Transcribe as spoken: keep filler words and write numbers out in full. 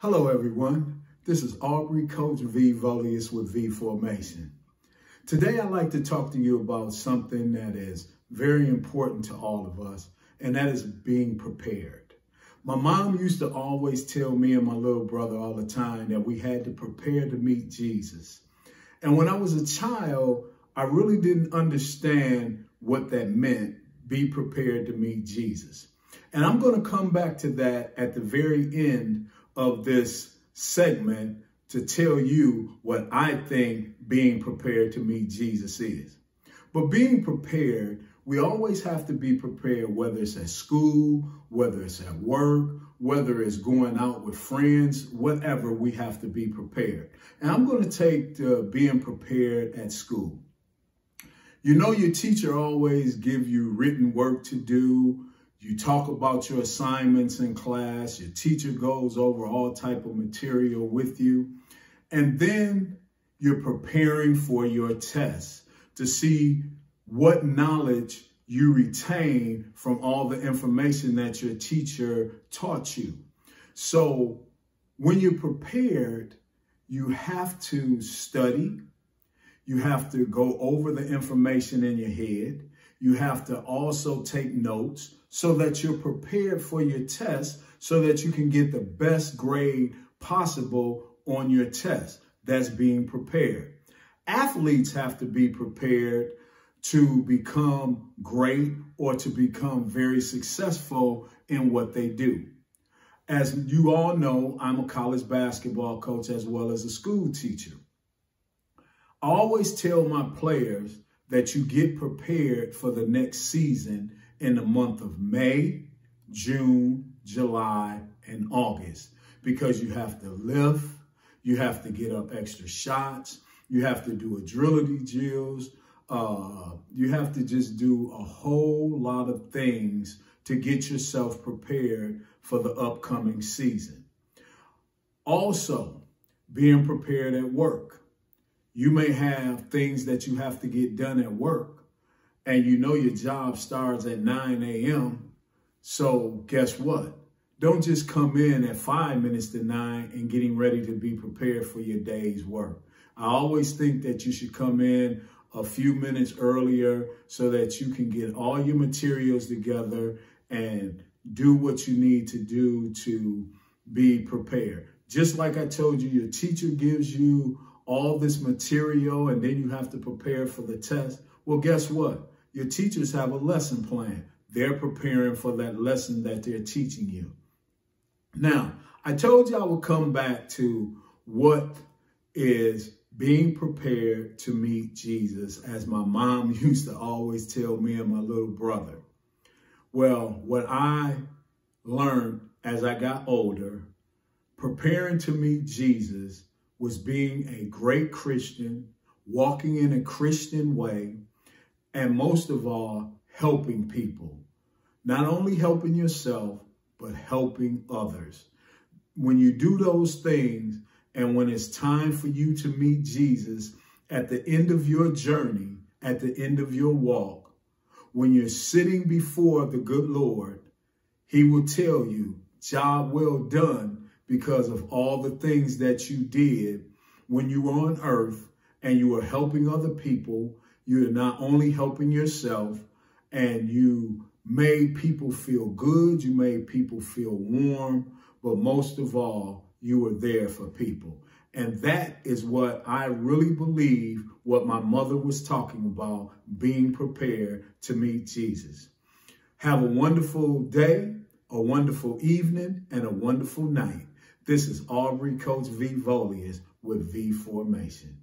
Hello everyone, this is Aubrey Coach V Volious with V Formation. Today I'd like to talk to you about something that is very important to all of us, and that is being prepared. My mom used to always tell me and my little brother all the time that we had to prepare to meet Jesus. And when I was a child, I really didn't understand what that meant, be prepared to meet Jesus. And I'm going to come back to that at the very end of this segment to tell you what I think being prepared to meet Jesus is. But being prepared, we always have to be prepared, whether it's at school, whether it's at work, whether it's going out with friends, whatever, we have to be prepared. And I'm going to take the being prepared at school. You know, your teacher always gives you written work to do. You talk about your assignments in class, your teacher goes over all type of material with you, and then you're preparing for your test to see what knowledge you retain from all the information that your teacher taught you. So when you're prepared, you have to study, you have to go over the information in your head, you have to also take notes, so that you're prepared for your test so that you can get the best grade possible on your test. That's being prepared. Athletes have to be prepared to become great or to become very successful in what they do. As you all know, I'm a college basketball coach as well as a school teacher. I always tell my players that you get prepared for the next season in the month of May, June, July, and August, because you have to lift, you have to get up extra shots, you have to do agility drills, uh, you have to just do a whole lot of things to get yourself prepared for the upcoming season. Also, being prepared at work. You may have things that you have to get done at work, and you know your job starts at nine A M So guess what? Don't just come in at five minutes to nine and getting ready to be prepared for your day's work. I always think that you should come in a few minutes earlier so that you can get all your materials together and do what you need to do to be prepared. Just like I told you, your teacher gives you all this material and then you have to prepare for the test. Well, guess what? Your teachers have a lesson plan. They're preparing for that lesson that they're teaching you. Now, I told you I would come back to what is being prepared to meet Jesus, as my mom used to always tell me and my little brother. Well, what I learned as I got older, preparing to meet Jesus was being a great Christian, walking in a Christian way, and most of all, helping people. Not only helping yourself, but helping others. When you do those things, and when it's time for you to meet Jesus, at the end of your journey, at the end of your walk, when you're sitting before the good Lord, he will tell you, job well done, because of all the things that you did when you were on earth and you were helping other people. You're not only helping yourself, and you made people feel good, you made people feel warm, but most of all, you were there for people. And that is what I really believe, what my mother was talking about, being prepared to meet Jesus. Have a wonderful day, a wonderful evening, and a wonderful night. This is Aubrey Coach V Volious with V Formation.